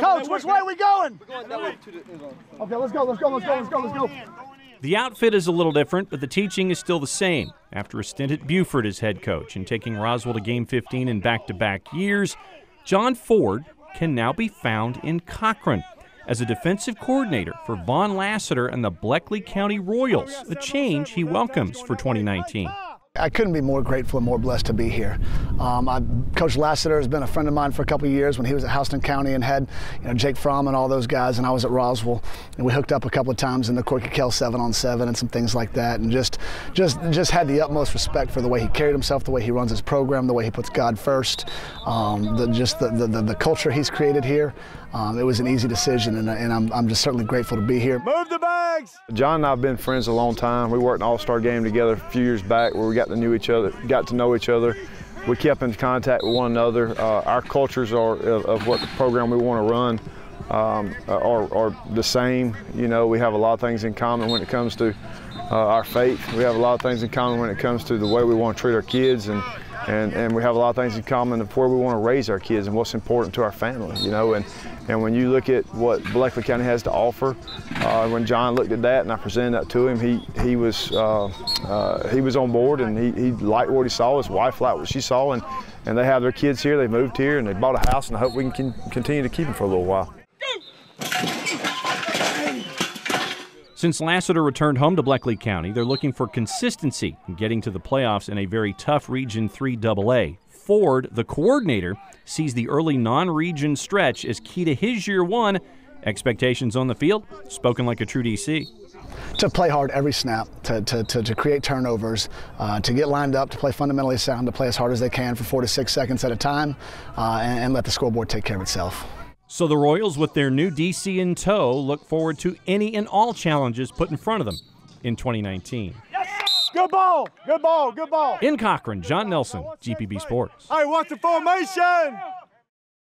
Coach, which way are we going? We're going that way to the end zone. Okay, let's go. The outfit is a little different, but the teaching is still the same. After a stint at Buford as head coach and taking Roswell to Game 15 in back-to-back years, John Ford can now be found in Cochran as a defensive coordinator for Von Lassiter and the Bleckley County Royals, a change he welcomes for 2019. I couldn't be more grateful and more blessed to be here. Coach Lassiter has been a friend of mine for a couple of years when he was at Houston County and had Jake Fromm and all those guys, and I was at Roswell, and we hooked up a couple of times in the Corky Kell 7-on-7 and some things like that, and just had the utmost respect for the way he carried himself, the way he runs his program, the way he puts God first, the culture he's created here. It was an easy decision, and I'm just certainly grateful to be here. Move the bags! John and I have been friends a long time. We worked an all-star game together a few years back where we got to know each other. We kept in contact with one another. Our cultures are of what the program we want to run are the same. We have a lot of things in common when it comes to our faith. We have a lot of things in common when it comes to the way we want to treat our kids, and we have a lot of things in common of where we want to raise our kids and what's important to our family. And when you look at what Bleckley County has to offer, when John looked at that and I presented that to him, he was on board, and he liked what he saw. His wife liked what she saw, and they have their kids here. They moved here and they bought a house, and I hope we can continue to keep them for a little while. Since Lassiter returned home to Bleckley County, they're looking for consistency in getting to the playoffs in a very tough Region 3 AA. Ford, the coordinator, sees the early non-region stretch as key to his year one. Expectations on the field, spoken like a true DC. To play hard every snap, to create turnovers, to get lined up, to play fundamentally sound, to play as hard as they can for 4 to 6 seconds at a time, and let the scoreboard take care of itself. So the Royals, with their new DC in tow, look forward to any and all challenges put in front of them in 2019. Yes! Good ball! In Cochran, John Nelson, GPB Sports. All right, watch the formation!